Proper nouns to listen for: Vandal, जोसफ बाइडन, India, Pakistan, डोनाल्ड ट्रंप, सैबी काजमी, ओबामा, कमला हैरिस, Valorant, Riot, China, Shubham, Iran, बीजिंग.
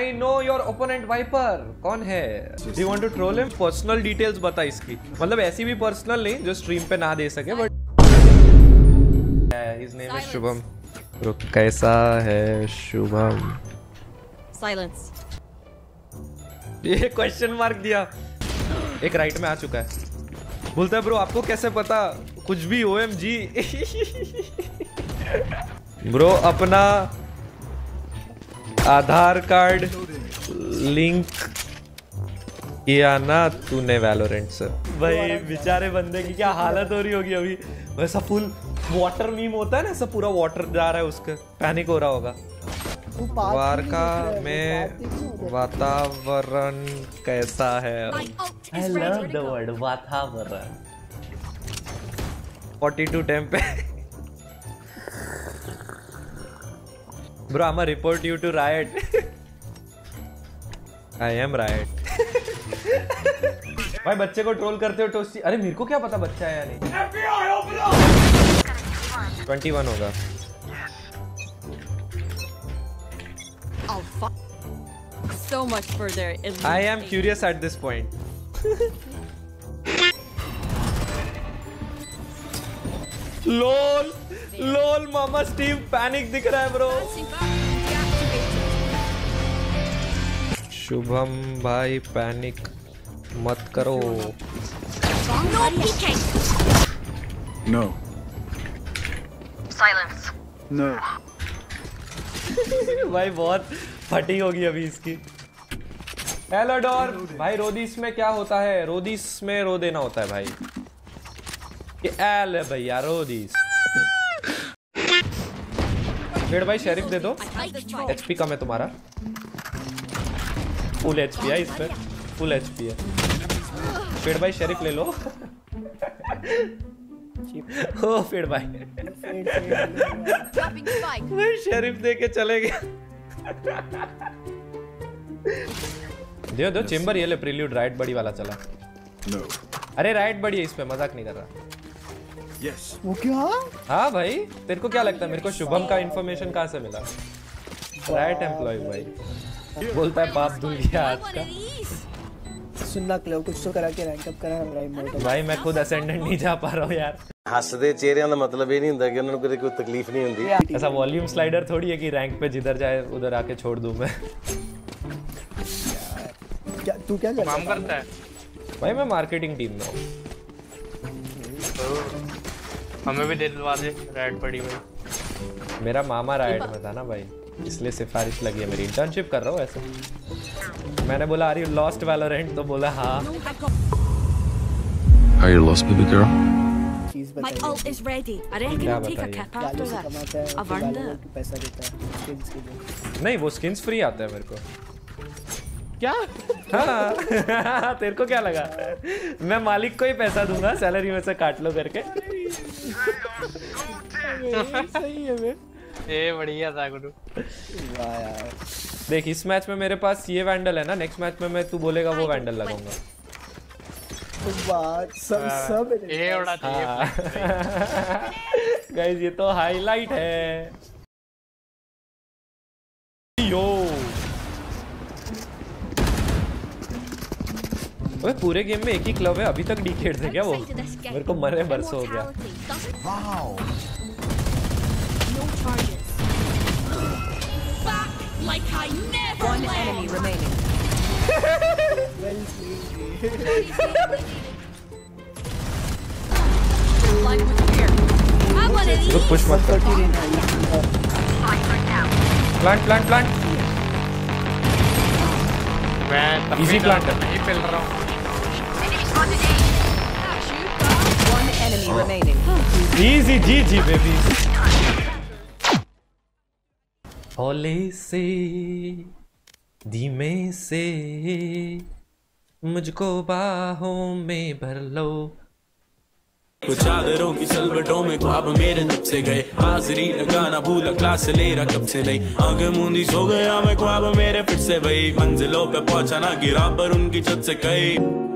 I know your opponent Viper. कौन है? Do you want to troll him? Personal details बता इसकी. मतलब ऐसी भी personal नहीं जो stream पे ना दे सके. But his name is Shubham. Bro, कैसा है Shubham? Silence. ये question mark दिया. एक right में आ चुका है. बोलता है ब्रो आपको कैसे पता कुछ भी OMG. ब्रो अपना आधार कार्ड लिंक किया ना तूने वैलोरेंट से. भाई बेचारे बंदे की क्या हालत हो रही होगी अभी. वैसा फुल वाटर मीम होता है ना, सब पूरा वाटर जा रहा है, उसका पैनिक हो रहा होगा. वारका में वातावरण कैसा है? I love the word वातावरण. 42 temp. Bro, I'ma report you to Riot. I am Riot. भाई बच्चे को ट्रोल करते हो टोस्टी. अरे मेरे को क्या पता बच्चा है या नहीं. 21 होगा. So much further. I am curious at this point. LOL. LOL मामा स्टीव पैनिक दिख रहा है ब्रो. शुभम भाई पैनिक मत करो. No. Silence. No. भाई बहुत फटी होगी अभी इसकी. हेलो डॉर भाई. रोदिस में क्या होता है? रोदिस में रो देना होता है भाई. एल भैया रोदिस. वेड भाई शेरिफ दे दो. एचपी कम है तुम्हारा. फुल एचपी है इस पे. फुल एचपी है. वेड भाई शेरिफ ले लो. ओ वेड भाई. मैं शेरिफ दे के चले गया. दे दो चेंबर. ये ले प्रील्यूड. राइट बड़ी वाला चला. अरे राइट बड़ी है इस पे. मजाक नहीं कर रहा. Yes. वो क्या? हाँ भाई तेरे को क्या लगता है मेरे को शुभम का इन्फॉर्मेशन कहाँ से मिला? राइट एम्प्लॉय भाई. बोलता है बाप दूर गया आज का. सुनना क्लो कुछ तो करा के रैंक अप करा हम. भाई मैं खुद असेंडेंट नहीं जा पा रहा हूँ यार. हंसते चेहरे का मतलब ये नहीं होता कि उन्होंने कोई तकलीफ नहीं होती. ऐसा वॉल्यूम स्लाइडर थोड़ी है कि रैंक पे जिधर जाए उधर आके छोड़ दूँ मैं. तू क्या काम करता है? भाई मैं मार्केटिंग टीम में हूँ. हमें भी दे दिलवा दे राइड पड़ी भाई. मेरा मामा राइड में था ना भाई, इसलिए सिफारिश लगी है मेरी. इंटर्नशिप कर रहा हूँ ऐसे. मैंने बोला आर यू लॉस्ट वैलोरेंट, तो बोला हाँ. Are you lost baby girl? My ult is ready. I reckon I'll take a cap after that. A Vandal. नहीं वो skins free आता है मेरे को. क्या? हाँ तेरे को क्या लगा मैं मालिक को ही पैसा दूंगा सैलरी में से काट लो करके? सही है बे. ये बढ़िया था गुरु. देख इस मैच में मेरे पास ये वैंडल है ना. नेक्स्ट मैच में मैं तू बोलेगा वो वैंडल लगाऊंगा. बात सब ये उड़ा चाहिए गाइस. ये तो हाईलाइट है. यो अबे पूरे गेम में एक ही क्लब है अभी तक. डिकेट थे क्या वो? मेरे को मरे बरसों हो गया. रुक पुश मत कर. Plant plant plant. मैं इजी प्लांट करना ही फैल रहा हूँ. One enemy remaining. Easy GG babies. ओले से धीमे से मुझको बाहों में भर लो. कुछ आदरों की सलवटों में ख्वाब मेरे नब से गए. हाजरी लगा ना भूला क्लास ले रहा कब से नहीं. आगे मूंदी सो गया मैं ख्वाब मेरे फिर से. भाई मंजिलों पे पहुंचा ना गिरा पर उनकी छत से कई.